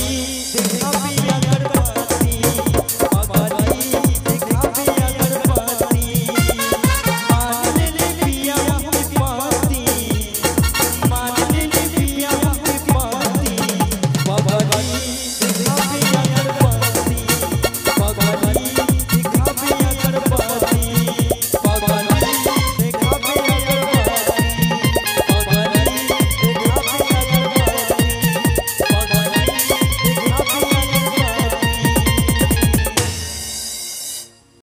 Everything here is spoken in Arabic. نبي